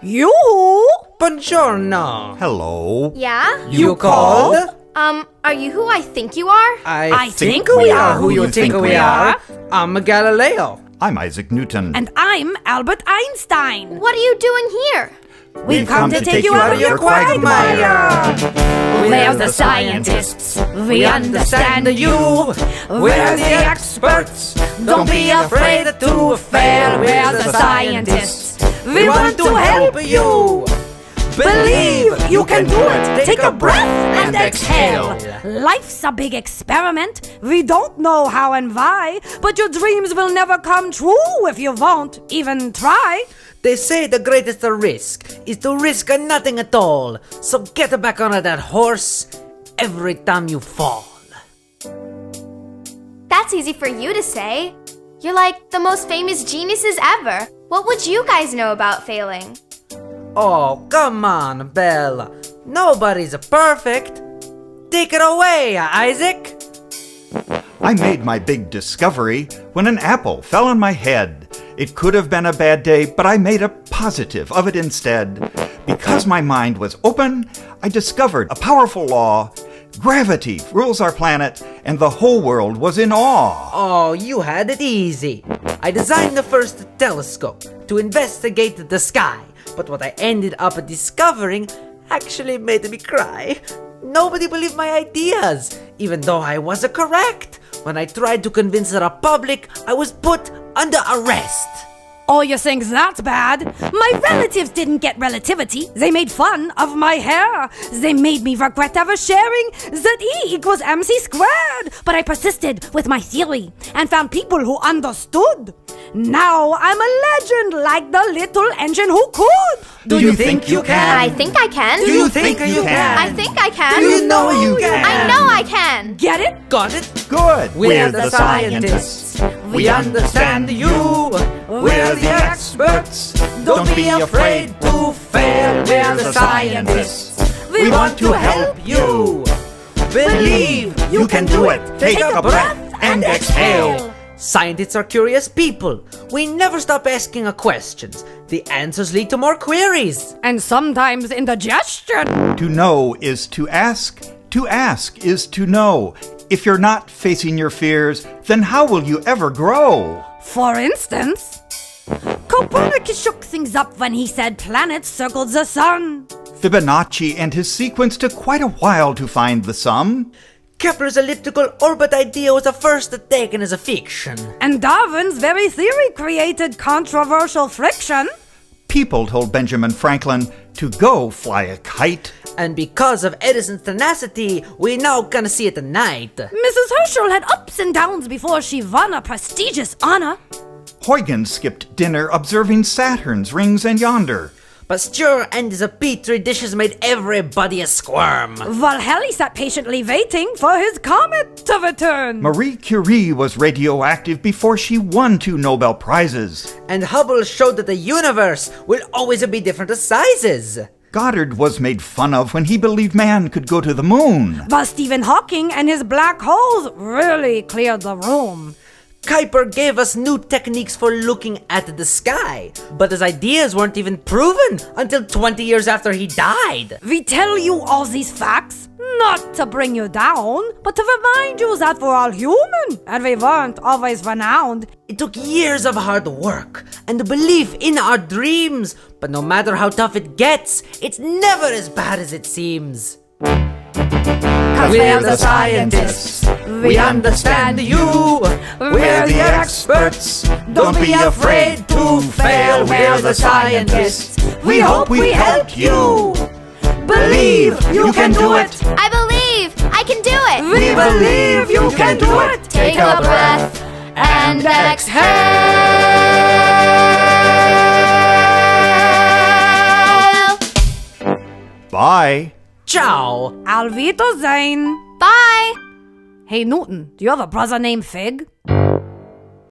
You? Buongiorno. Hello. Yeah? You called? Are you who I think you are? I think we are who you think we are. I'm Galileo. I'm Isaac Newton. And I'm Albert Einstein. What are you doing here? We've come to take you out of your quagmire. We're the scientists. We understand you. We're the experts. Don't be afraid to fail. We're the scientists. We want to help you. Believe you can do it. Take a breath and exhale. Life's a big experiment. We don't know how and why, but your dreams will never come true if you won't even try. They say the greatest risk is to risk nothing at all. So get back on that horse every time you fall. That's easy for you to say. You're like the most famous geniuses ever. What would you guys know about failing? Oh, come on, Bella. Nobody's perfect. Take it away, Isaac. I made my big discovery when an apple fell on my head. It could have been a bad day, but I made a positive of it instead. Because my mind was open, I discovered a powerful law. Gravity rules our planet, and the whole world was in awe. Oh, you had it easy. I designed the first telescope to investigate the sky, but what I ended up discovering actually made me cry. Nobody believed my ideas, even though I was correct. When I tried to convince the public, I was put under arrest. Oh, you think that's bad? My relatives didn't get relativity. They made fun of my hair. They made me regret ever sharing that E=mc². But I persisted with my theory and found people who understood. Now I'm a legend like the little engine who could. Do you think you can? I think I can. Do you think you can? I think I can. Do you know you can? I know I can. Get it? Got it? Good. We're the scientists. We understand you. We're the experts. Don't be afraid to fail. We're the scientists. We want to help you. Believe you can do it. Take a breath and exhale. Scientists are curious people. We never stop asking our questions. The answers lead to more queries. And sometimes indigestion. To know is to ask. To ask is to know. If you're not facing your fears, then how will you ever grow? For instance, Copernicus shook things up when he said planets circled the sun. Fibonacci and his sequence took quite a while to find the sum. Kepler's elliptical orbit idea was the first taken as a fiction. And Darwin's very theory created controversial friction. People told Benjamin Franklin to go fly a kite. And because of Edison's tenacity, we now can see it at night. Mrs. Herschel had ups and downs before she won a prestigious honor. Huygens skipped dinner observing Saturn's rings and yonder. Pasteur and the petri dishes made everybody squirm. Valhelli sat patiently waiting for his comet to return. Marie Curie was radioactive before she won 2 Nobel Prizes. And Hubble showed that the universe will always be different sizes. Goddard was made fun of when he believed man could go to the moon. But Stephen Hawking and his black holes really cleared the room. Kuiper gave us new techniques for looking at the sky, but his ideas weren't even proven until 20 years after he died. We tell you all these facts, not to bring you down, but to remind you that we're all human, and we weren't always renowned. It took years of hard work and belief in our dreams, but no matter how tough it gets, it's never as bad as it seems. We're the scientists. We understand you. We're the experts. Don't be afraid to fail. We're the scientists. We hope we helped you. Believe you can do it. I believe I can do it. We believe you can do it. Take a breath and exhale. Bye. Ciao. Auf Wiedersehen. Bye. Hey Newton, do you have a brother named Fig?